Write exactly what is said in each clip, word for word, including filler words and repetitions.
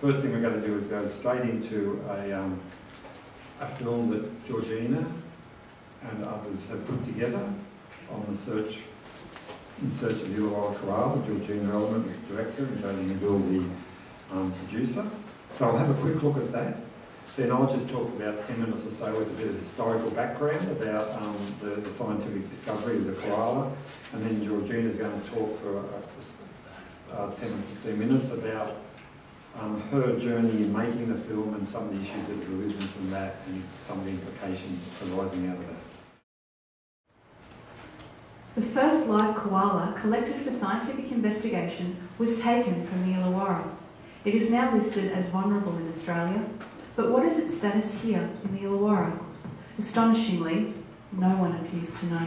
First thing we're going to do is go straight into a um, a film that Georgina and others have put together on the search in search of the Illawarra koala. Georgina Element was the director and Janine Bill the um, producer. So I'll have a quick look at that. Then I'll just talk about ten minutes or so with a bit of historical background about um, the, the scientific discovery of the koala, and then Georgina's going to talk for uh, uh, ten or fifteen minutes about um, her journey in making the film and some of the issues that have arisen from that and some of the implications arising out of that. The first live koala collected for scientific investigation was taken from the Illawarra. It is now listed as vulnerable in Australia. But what is its status here in the Illawarra? Astonishingly, no one appears to know.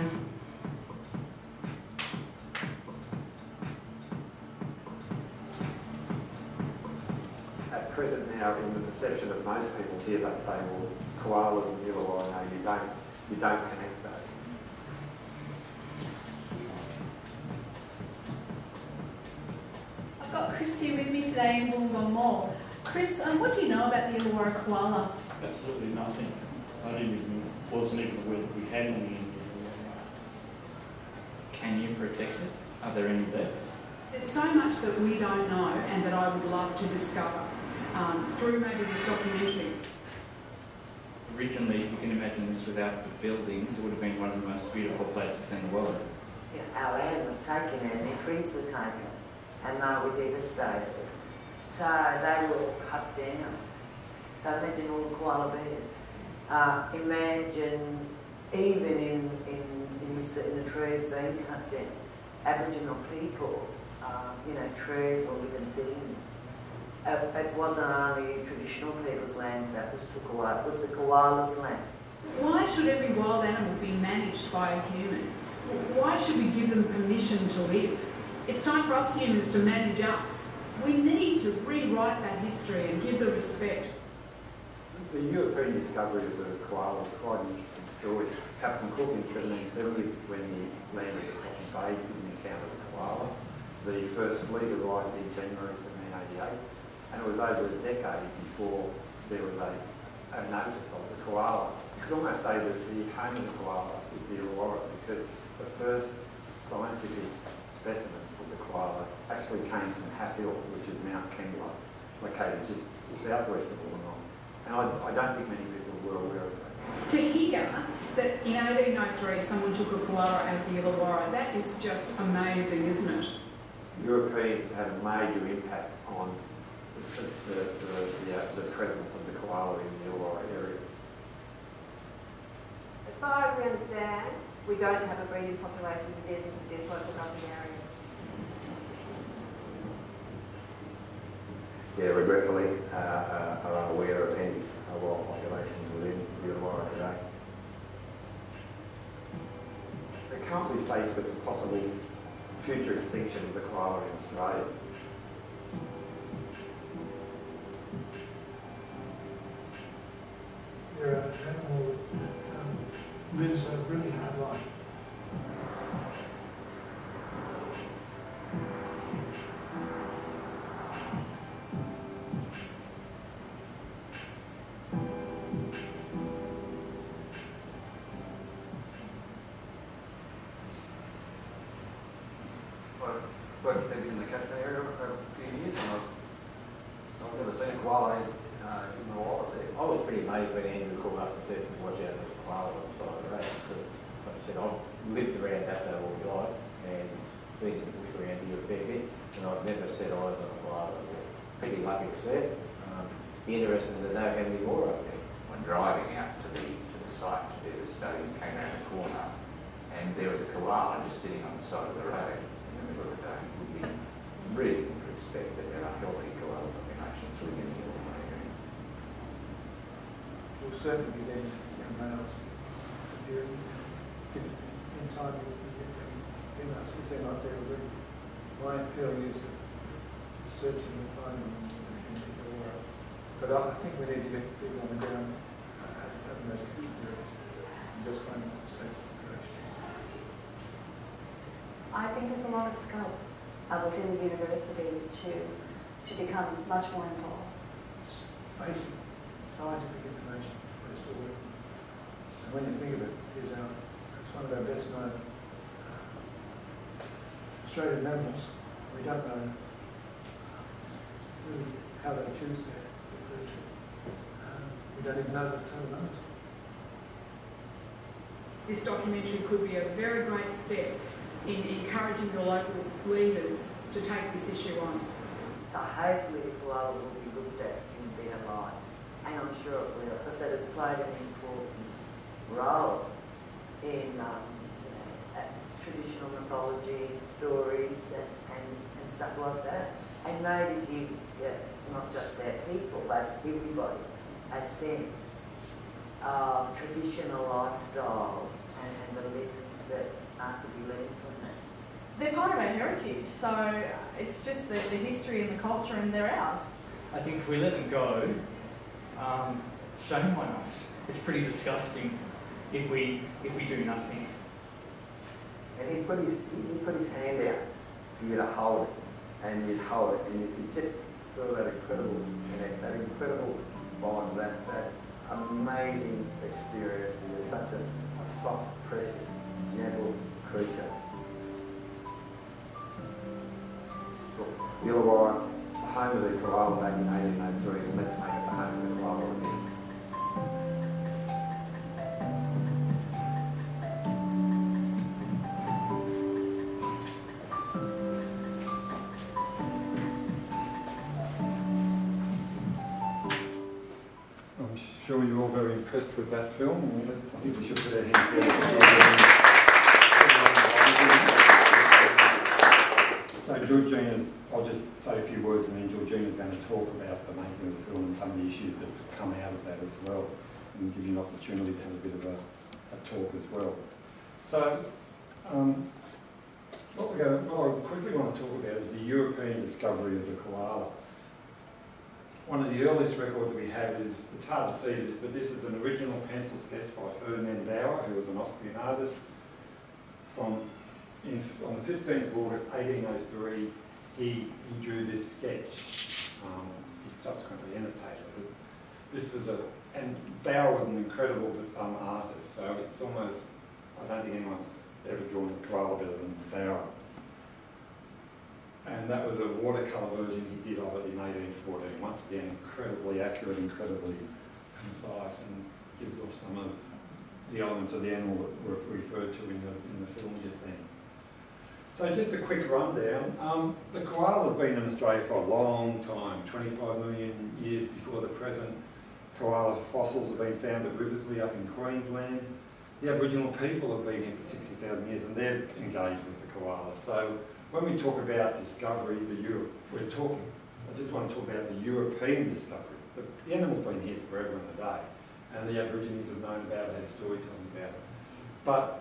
At present now, in the perception of most people here, they say, well, koalas in the Illawarra, no, you don't, you don't connect those. I've got Chris here with me today in Wollongong Mall. Chris, um, what do you know about the Illawarra koala? Absolutely nothing. I didn't even, wasn't even aware that we had any in the Illawarra. Can you protect it? Are there any there? There's so much that we don't know and that I would love to discover um, through maybe this documentary. Originally, if you can imagine this without the buildings, it would have been one of the most beautiful places in the world. Yeah, our land was taken and the trees were taken and they were devastated. So they were all cut down. So they lived in all the koala bears. Uh, imagine even in, in, in, the, in the trees being cut down, Aboriginal people, uh, you know, trees were living things. Uh, it wasn't only traditional people's lands that was took away, it was the koala's land. Why should every wild animal be managed by a human? Why should we give them permission to live? It's time for us humans to manage us. We need to rewrite that history and give the respect. The European discovery of the koala was quite an interesting story. Captain Cook in seventeen seventy, when he landed at Botany Bay, didn't encounter the koala. The first fleet arrived in January seventeen eighty-eight, and it was over a decade before there was a, a notice of the koala. You could almost say that the home of the koala is the Illawarra, because the first scientific specimen of the koala actually came from Hat Hill, which is Mount Kembla, located just southwest of Wollongong. And I, I don't think many people were aware of that. To hear that in eighteen oh three someone took a koala out of the Illawarra, that is just amazing, isn't it? Europeans had a major impact on the, the, the, the, uh, the presence of the koala in the Illawarra area. As far as we understand, we don't have a breeding population within this local government area. Yeah, regretfully, uh, uh, are unaware of any wild populations within the Illawarra today. We're currently faced with the possible future extinction of the koala in Australia. They're an animal that um, lives a really hard life. Certainly be there in males, in time in females, because they're not there already. My feeling is that searching and finding in the Illawarra. But I think we need to get people on the ground having those kinds of areas and just finding out the state directions. I think there's a lot of scope uh, within the university to, to become much more involved. basic scientific information we're still working on. And when you think of it, here's our, it's one of our best known uh, Australian mammals. We don't know really how they choose their, their food chain. Um, we don't even know that the total numbers. This documentary could be a very great step in encouraging the local leaders to take this issue on. So hopefully the koala will be looked at and be aligned, and I'm sure it will, because it has played an important role in um, you know, uh, traditional mythology, stories and, and, and stuff like that, and maybe give yeah, not just our people but everybody a sense of traditional lifestyles and, and the lessons that are to be learned from that. They're part of our heritage, so it's just the, the history and the culture, and they're ours. I think if we let them go, um, shame on us. It's pretty disgusting if we if we do nothing. And he put his he put his hand out for you to hold it, and you'd hold it, and you could just feel that incredible connect, that incredible bond, that that amazing experience. And you're such a, a soft, precious, gentle creature. Illawarra, the home of the koala back in eighteen oh three, let's make it the home of the koala again. I'm sure you're all very impressed with that film. I think we should put our hands together. So Georgina, I'll just say a few words and then Georgina's going to talk about the making of the film and some of the issues that have come out of that as well, and give you an opportunity to have a bit of a, a talk as well. So um, what, we're going to, what I quickly want to talk about is the European discovery of the koala. One of the earliest records that we have is, it's hard to see this, but this is an original pencil sketch by Ferdinand Bauer, who was an Austrian artist, from In, on the fifteenth of August eighteen oh three, he, he drew this sketch. Um, he subsequently annotated it. This is a, and Bauer was an incredible um, artist, so it's almost, I don't think anyone's ever drawn a koala better than Bauer. And that was a watercolour version he did of it in eighteen fourteen. Once again, incredibly accurate, incredibly concise, and gives off some of the elements of the animal that were referred to in the, in the film just then. So just a quick rundown, um, the koala's been in Australia for a long time, twenty-five million years before the present. Koala fossils have been found at Riversleigh up in Queensland. The Aboriginal people have been here for sixty thousand years and they're engaged with the koala. So when we talk about discovery, the Europe, we're talking, I just want to talk about the European discovery. The animal's been here forever and a day, and the Aborigines have known about it, had storytelling about it. But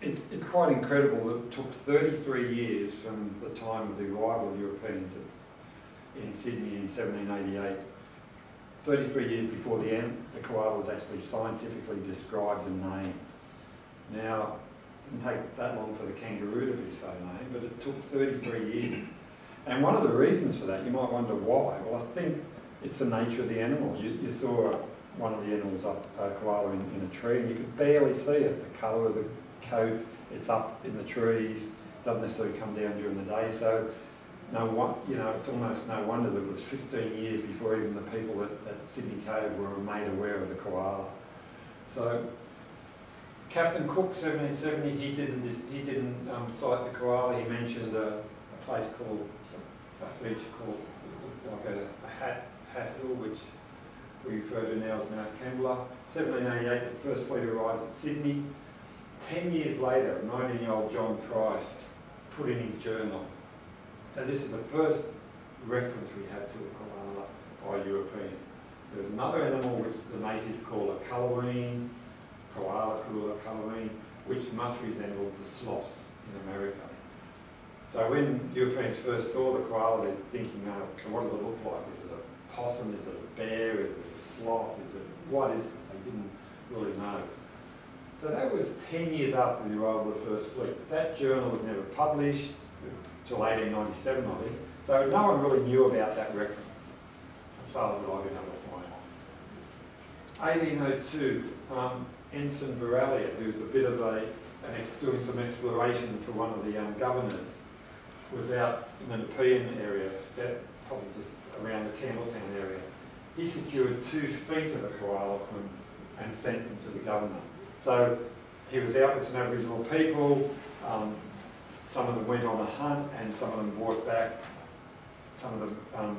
It's, it's quite incredible that it took thirty-three years from the time of the arrival of Europeans in Sydney in seventeen eighty-eight, thirty-three years before the, end, the koala was actually scientifically described and named. Now, it didn't take that long for the kangaroo to be so named, but it took thirty-three years. And one of the reasons for that, you might wonder why. Well, I think it's the nature of the animal. You, you saw one of the animals up, a koala in, in a tree, and you could barely see it, the colour of the coat, it's up in the trees, doesn't necessarily come down during the day, so no one, you know, it's almost no wonder that it was fifteen years before even the people at, at Sydney Cove were made aware of the koala. So Captain Cook, seventeen seventy, he didn't he didn't um, cite the koala. He mentioned a, a place called a feature called like a, a Hat Hat Hill, which we refer to now as Mount Kembla. seventeen eighty-eight, the first fleet arrives at Sydney. Ten years later, nineteen-year-old John Price put in his journal. So this is the first reference we have to a koala by a European. There's another animal which the natives call a cullerine, koala, koala, cullerine, which much resembles the sloths in America. So when Europeans first saw the koala, they're thinking, oh, what does it look like? Is it a possum? Is it a bear? Is it a sloth? Is it, what is it? They didn't really know. So that was ten years after the arrival of the first fleet. That journal was never published until eighteen ninety-seven, I think. So no one really knew about that reference. start with logger number five. eighteen oh two, um, Ensign Borrelia, who was a bit of a, an ex doing some exploration for one of the um, governors, was out in the Nepean area, probably just around the Campbelltown area. He secured two feet of a koala from, and sent them to the governor. So he was out with some Aboriginal people. Um, some of them went on a hunt and some of them brought back, some of them um,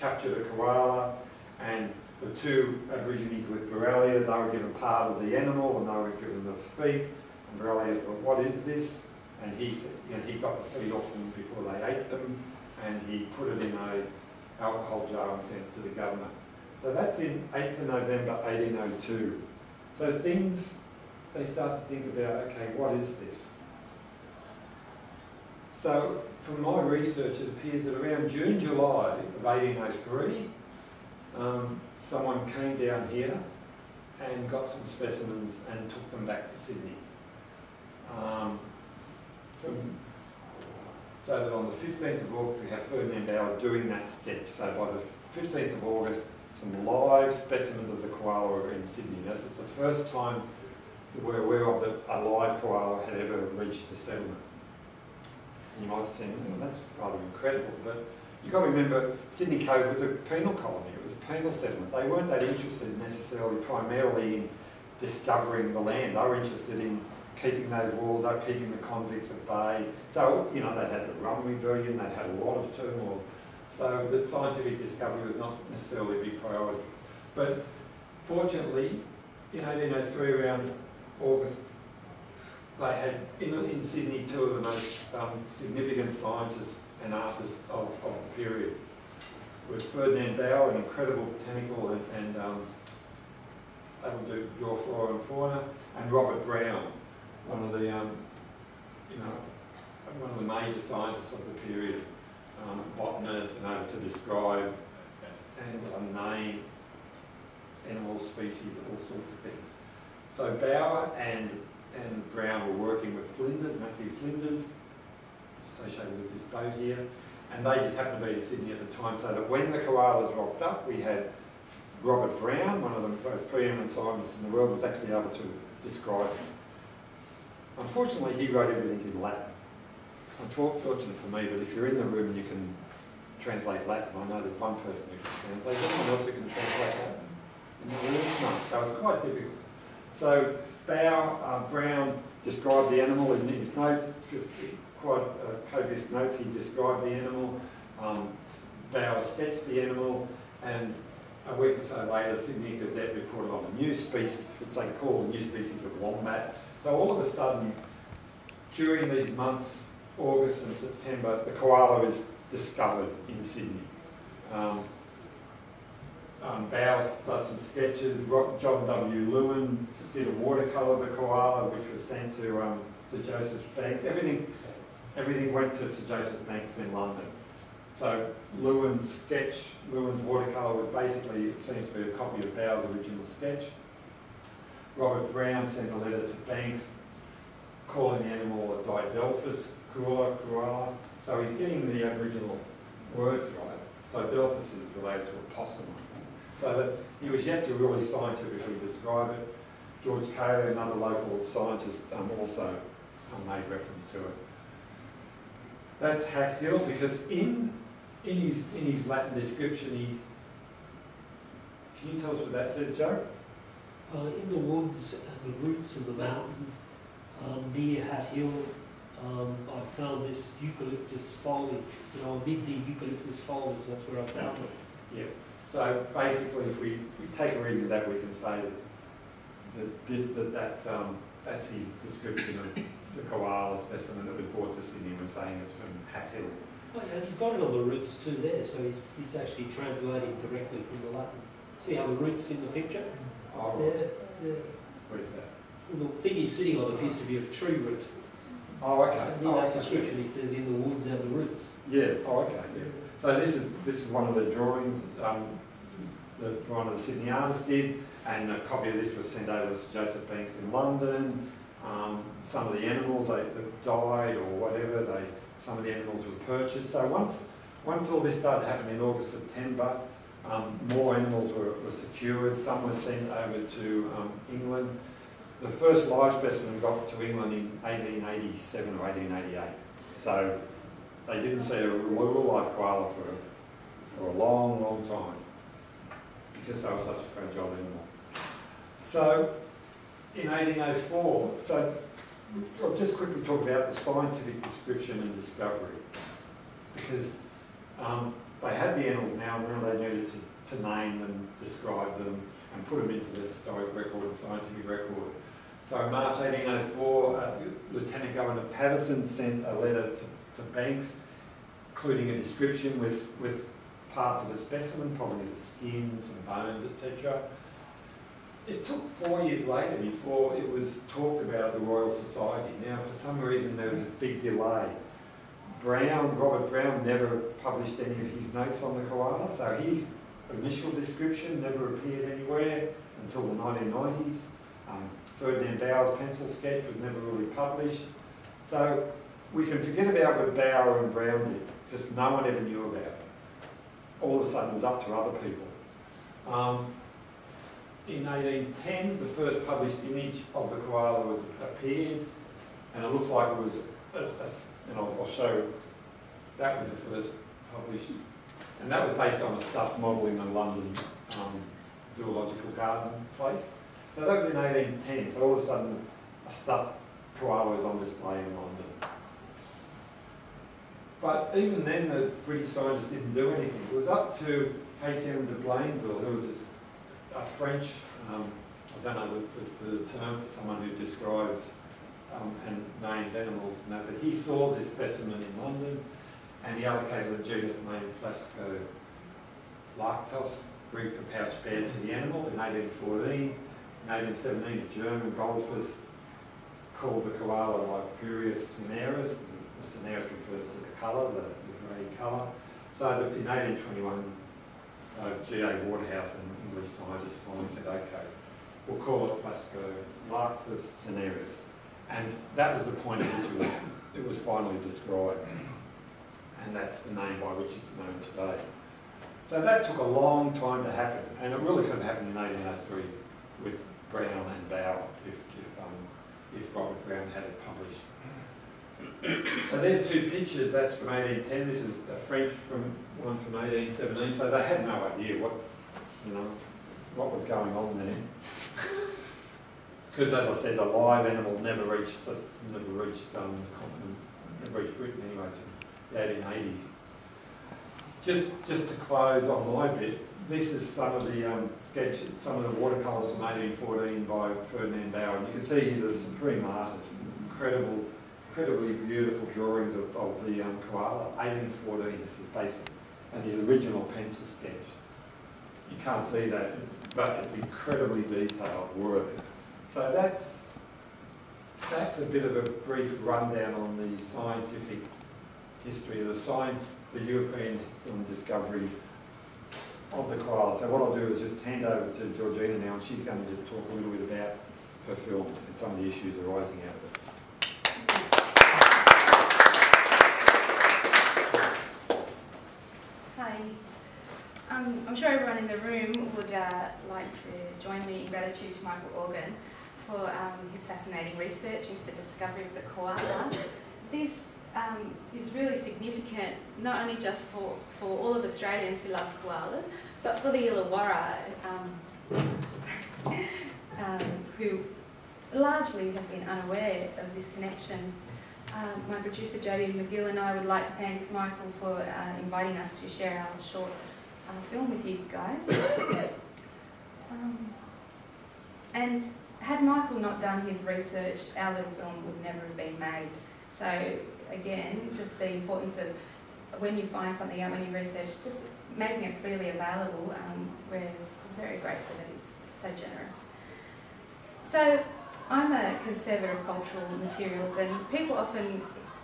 captured a koala, and the two Aborigines with Borrelia, they were given part of the animal and they were given the feet, and Borrelia thought, what is this? And he said, you know, he got the feet off them before they ate them, and he put it in a alcohol jar and sent it to the governor. So that's in eighth of November eighteen oh two. So things, they start to think about, okay, what is this? So from my research, it appears that around June, July of eighteen oh three, um, someone came down here and got some specimens and took them back to Sydney. Um, from, so that on the fifteenth of August, we have Ferdinand Bauer doing that sketch. So by the fifteenth of August, some live specimens of the koala are in Sydney. That's it's the first time that we're aware of that a live koala had ever reached the settlement. And you might have seen, well, that's rather incredible, but you've got to remember Sydney Cove was a penal colony, it was a penal settlement. They weren't that interested necessarily primarily in discovering the land. They were interested in keeping those walls up, keeping the convicts at bay. So, you know, they had the rum rebellion, they had a lot of turmoil. So that scientific discovery would not necessarily be priority. But fortunately, in eighteen oh three, around August, they had in, in Sydney two of the most um, significant scientists and artists of, of the period. It was Ferdinand Bauer, an incredible botanical and, and um, able to draw flora and fauna, and Robert Brown, one of the um, you know one of the major scientists of the period. Um, botanist and able to describe and uh, name animal species, all sorts of things. So Bauer and, and Brown were working with Flinders, Matthew Flinders, associated with this boat here, and they just happened to be in Sydney at the time, so that when the koalas rocked up, we had Robert Brown, one of the most preeminent scientists in the world, was actually able to describe them. Unfortunately, he wrote everything in Latin. Unfortunate for me, but if you're in the room and you can translate Latin, I know there's one person who can translate. Anyone else who can translate Latin in the room? No, so it's quite difficult. So Bauer, uh, Brown described the animal in his notes, quite uh, copious notes. He described the animal. Um, Bauer sketched the animal, and a week or so later, the Sydney Gazette reported on a new species, which they called the new species of wombat. So all of a sudden, during these months, August and September, the koala is discovered in Sydney. Um, um, Bowes does some sketches. John W. Lewin did a watercolour of the koala, which was sent to um, Sir Joseph Banks. Everything, everything went to Sir Joseph Banks in London. So Lewin's sketch, Lewin's watercolour, was basically, it seems to be a copy of Bowes' original sketch. Robert Brown sent a letter to Banks calling the animal a Didelphis, koala, koala. So he's getting the Aboriginal words right. Didelphis is related to a possum, I think. So that he was yet to really scientifically describe it. George Caley, another local scientist, um, also um, made reference to it. That's Hat Hill, because in, in, his, in his Latin description, he... Can you tell us what that says, Joe? Uh, in the woods and the roots of the mountain, Um, near Hat Hill, um, I found this eucalyptus foliage. You know, amid the eucalyptus foliage, that's where I found it. Yeah. So basically, if we, we take a reading of that, we can say that, that, that that's, um, that's his description of the koala specimen that was brought to Sydney. We're saying it's from Hat Hill. Well, yeah, he's got it on the roots too there, so he's, he's actually translating directly from the Latin. See how the roots in the picture? Oh, right. There, there. What is that? The thing he's sitting on appears to be a tree root. Oh, okay. And in oh, that description, he says, in the woods and the roots. Yeah. Oh, okay. Yeah. So this is this is one of the drawings um, that one of the Sydney artists did, and a copy of this was sent over to Joseph Banks in London. Um, some of the animals they, that died or whatever, they some of the animals were purchased. So once once all this started happening in August, September, Um, more animals were, were secured, some were sent over to um, England. The first live specimen got to England in eighteen eighty-seven or eighteen eighty-eight. So they didn't see a real life koala for, for a long, long time because they were such a fragile animal. So in eighteen oh four, so I'll just quickly talk about the scientific description and discovery, because um, they had the animals now, and now they needed to, to name them, describe them, and put them into the historic record and scientific record. So in March eighteen oh four, uh, Lieutenant Governor Patterson sent a letter to, to Banks, including a description with, with parts of a specimen, probably the skins and bones, et cetera. It took four years later before it was talked about at the Royal Society. Now, for some reason, there was this big delay. Brown, Robert Brown never published any of his notes on the koala, so his initial description never appeared anywhere until the nineteen nineties. Um, Ferdinand Bauer's pencil sketch was never really published. So we can forget about what Bauer and Brown did, because no one ever knew about it. All of a sudden, it was up to other people. Um, in eighteen ten, the first published image of the koala was appeared, and it looks like it was a, a and I'll, I'll show, that was the first published, and that was based on a stuffed model in a London um, zoological garden place. So that was in eighteen ten, so all of a sudden a stuffed koala was on display in London. But even then the British scientists didn't do anything. It was up to H M de Blainville, who was this, a French, um, I don't know the, the, the term for someone who describes Um, and names animals and that, but he saw this specimen in London and he allocated a genus named Phascolarctos, Greek for pouch bear, to the animal in eighteen fourteen. In eighteen seventeen, a German golfist called the koala Lipaurius cinereus. The cinereus refers to the colour, the, the grey colour. So the, in eighteen twenty-one, uh, G A Waterhouse, an English scientist, finally said, okay, we'll call it Phascolarctos cinereus. And that was the point at which it was, it was finally described. And that's the name by which it's known today. So that took a long time to happen. And it really could have happened in eighteen oh three with Brown and Bauer if, if, um, if Robert Brown had it published. So there's two pictures. That's from eighteen ten. This is a French from one from eighteen seventeen. So they had no idea what, you know, what was going on there. Because, as I said, a live animal never reached, never reached um, the continent, never reached Britain anyway, to the eighteen eighties. Just, just to close on my bit, this is some of the um, sketches, some of the watercolours from eighteen fourteen by Ferdinand Bauer. And you can see he's a supreme artist, incredible, incredibly beautiful drawings of, of the um, koala. eighteen fourteen, this is based on his original pencil sketch. You can't see that, but it's incredibly detailed work. So that's, that's a bit of a brief rundown on the scientific history, the, science, the European discovery of the koala. So what I'll do is just hand over to Georgina now, and she's going to just talk a little bit about her film and some of the issues arising out of it. Hi. Um, I'm sure everyone in the room would uh, like to join me in gratitude to Michael Organ for um, his fascinating research into the discovery of the koala. This um, is really significant, not only just for, for all of Australians who love koalas, but for the Illawarra, um, um, who largely have been unaware of this connection. Um, my producer Jodie McGill and I would like to thank Michael for uh, inviting us to share our short uh, film with you guys. um, and had Michael not done his research, our little film would never have been made. So again, just the importance of when you find something out, when you research, just making it freely available. Um, we're very grateful that he's so generous. So I'm a conservator of cultural materials, and people often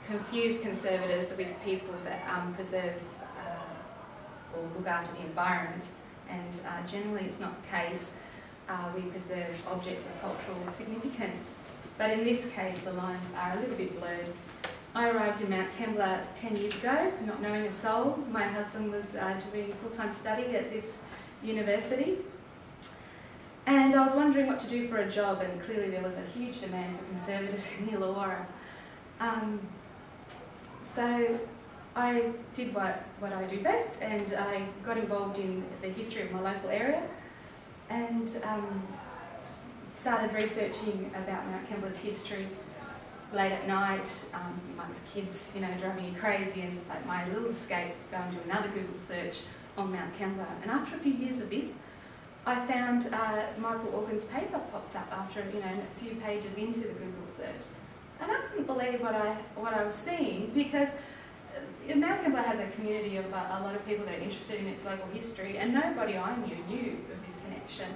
confuse conservators with people that um, preserve uh, or look after the environment, and uh, generally it's not the case. Uh, we preserve objects of cultural significance. But in this case, the lines are a little bit blurred. I arrived in Mount Kembla ten years ago, not knowing a soul. My husband was uh, doing full-time study at this university. And I was wondering what to do for a job, and clearly there was a huge demand for conservators in Illawarra. Um, so I did what, what I do best, and I got involved in the history of my local area, and um, started researching about Mount Kembla's history late at night, um, my kids, you know, driving me crazy, and just like my little escape, go and do another Google search on Mount Kembla. And after a few years of this, I found uh, Michael Organ's paper popped up after, you know, a few pages into the Google search, and I couldn't believe what I what I was seeing, because Mount Kembla has a community of uh, a lot of people that are interested in its local history, and nobody I knew knew of this connection.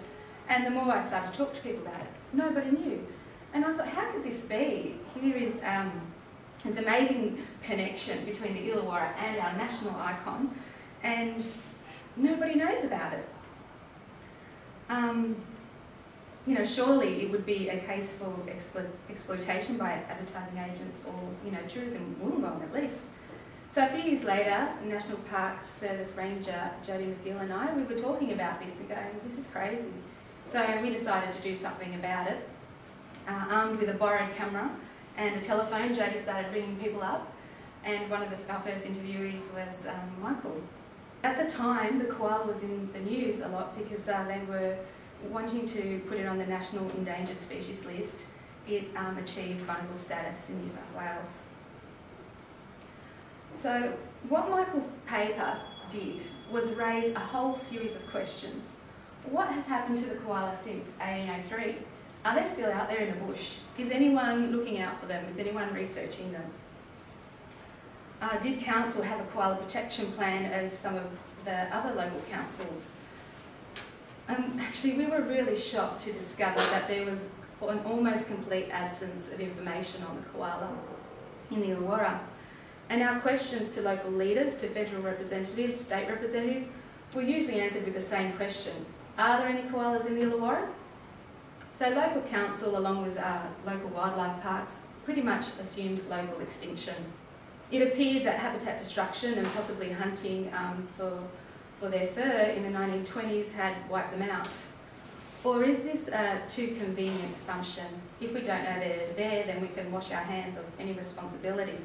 And the more I started to talk to people about it, nobody knew. And I thought, how could this be? Here is um, this amazing connection between the Illawarra and our national icon, and nobody knows about it. Um, you know, surely it would be a case for explo exploitation by advertising agents, or, you know, tourism in Wollongong at least. So a few years later, National Parks Service Ranger Jodie McGill and I, we were talking about this and going, this is crazy. So we decided to do something about it. Uh, armed with a borrowed camera and a telephone, Jodie started ringing people up, and one of the, our first interviewees was um, Michael. At the time, the koala was in the news a lot because uh, they were wanting to put it on the National Endangered Species List. It um, achieved vulnerable status in New South Wales. So what Michael's paper did was raise a whole series of questions. What has happened to the koala since eighteen oh three? Are they still out there in the bush? Is anyone looking out for them? Is anyone researching them? Uh, did council have a koala protection plan as some of the other local councils? Um, actually, we were really shocked to discover that there was an almost complete absence of information on the koala in the Illawarra. And our questions to local leaders, to federal representatives, state representatives, were usually answered with the same question. Are there any koalas in the Illawarra? So local council, along with uh, local wildlife parks, pretty much assumed local extinction. It appeared that habitat destruction and possibly hunting um, for, for their fur in the nineteen twenties had wiped them out. Or is this a too convenient assumption? If we don't know they're there, then we can wash our hands of any responsibility.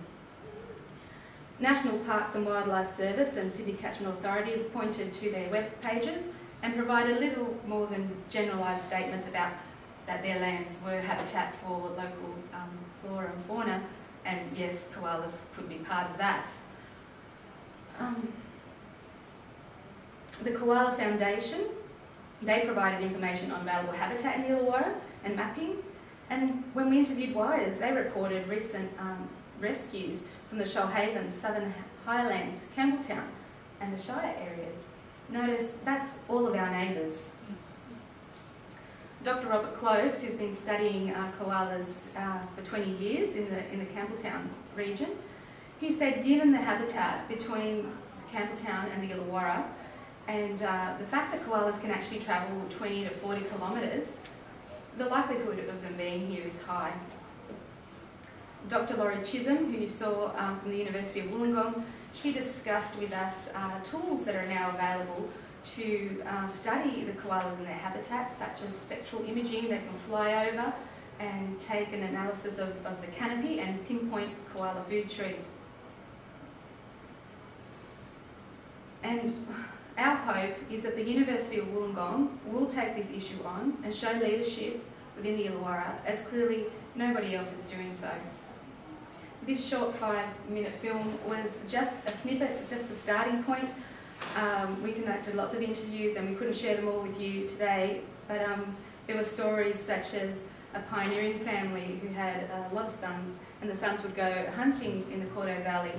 National Parks and Wildlife Service and Sydney Catchment Authority pointed to their web pages and provided little more than generalised statements about that their lands were habitat for local um, flora and fauna, and yes, koalas could be part of that. Um, the Koala Foundation, they provided information on available habitat in the Illawarra and mapping, and when we interviewed Wires, they reported recent um, rescues from the Shoalhaven, Southern Highlands, Campbelltown and the Shire areas. Notice that's all of our neighbours. Doctor Robert Close, who's been studying uh, koalas uh, for twenty years in the, in the Campbelltown region, he said given the habitat between Campbelltown and the Illawarra, and uh, the fact that koalas can actually travel twenty to forty kilometres, the likelihood of them being here is high. Doctor Laurie Chisholm, who you saw um, from the University of Wollongong, she discussed with us uh, tools that are now available to uh, study the koalas and their habitats, such as spectral imaging. They can fly over and take an analysis of, of the canopy and pinpoint koala food trees. And our hope is that the University of Wollongong will take this issue on and show leadership within the Illawarra, as clearly nobody else is doing so. This short five-minute film was just a snippet, just the starting point. Um, we conducted lots of interviews and we couldn't share them all with you today, but um, there were stories such as a pioneering family who had a lot of sons, and the sons would go hunting in the Cordo Valley,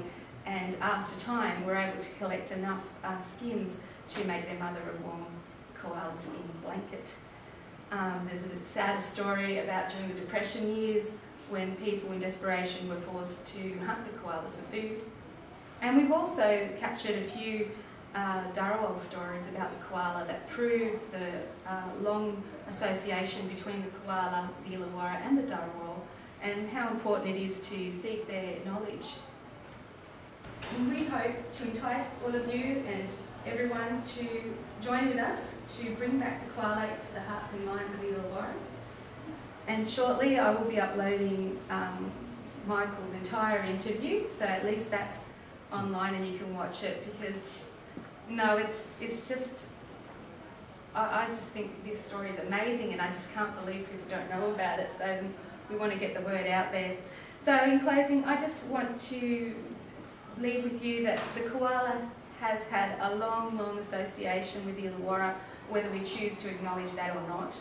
and after time were able to collect enough uh, skins to make their mother a warm koala skin blanket. Um, there's a sad story about during the Depression years when people in desperation were forced to hunt the koalas for food. And we've also captured a few Uh, Darawal stories about the koala that prove the uh, long association between the koala, the Illawarra and the Darawal, and how important it is to seek their knowledge. And we hope to entice all of you and everyone to join with us to bring back the koala to the hearts and minds of the Illawarra. And shortly I will be uploading um, Michael's entire interview, so at least that's online and you can watch it, because no, it's, it's just, I, I just think this story is amazing and I just can't believe people don't know about it, so we want to get the word out there. So in closing, I just want to leave with you that the koala has had a long, long association with the Illawarra, whether we choose to acknowledge that or not.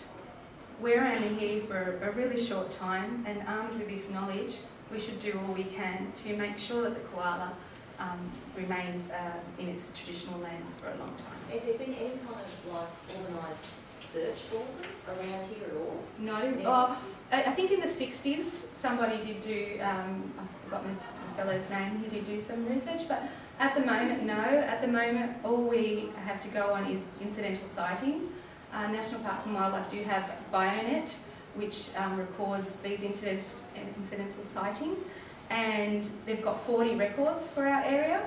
We're only here for a really short time, and armed with this knowledge, we should do all we can to make sure that the koala um, remains uh, in its traditional lands for a long time. Has there been any kind of like organised search for them around here at all? No. Never? Oh, I think in the sixties somebody did do, um, I forgot my fellow's name, he did do some research, but at the moment, no. At the moment, all we have to go on is incidental sightings. Uh, National Parks and Wildlife do have Bionet, which um, records these incident, incidental sightings, and they've got forty records for our area,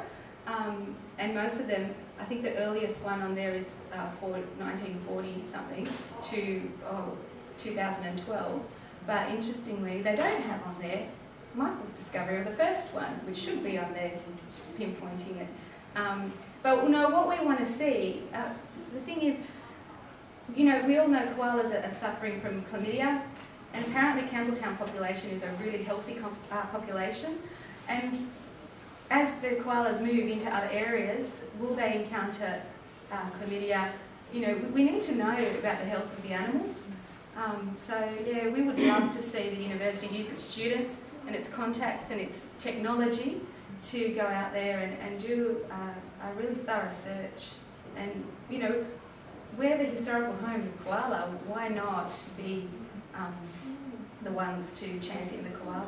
um, and most of them, I think the earliest one on there is uh, for nineteen forty something to oh, two thousand twelve, but interestingly they don't have on there Michael's discovery of the first one, which should be on there, pinpointing it. Um, but no, what we want to see, uh, the thing is, you know, we all know koalas are, are suffering from chlamydia, and apparently Campbelltown population is a really healthy uh, population, and as the koalas move into other areas, will they encounter uh, chlamydia? You know, we, we need to know about the health of the animals. Um, so yeah, we would love to see the university use its students and its contacts and its technology to go out there and, and do uh, a really thorough search. And you know, we're the historical home of koala, why not be um, the ones to champion the koala?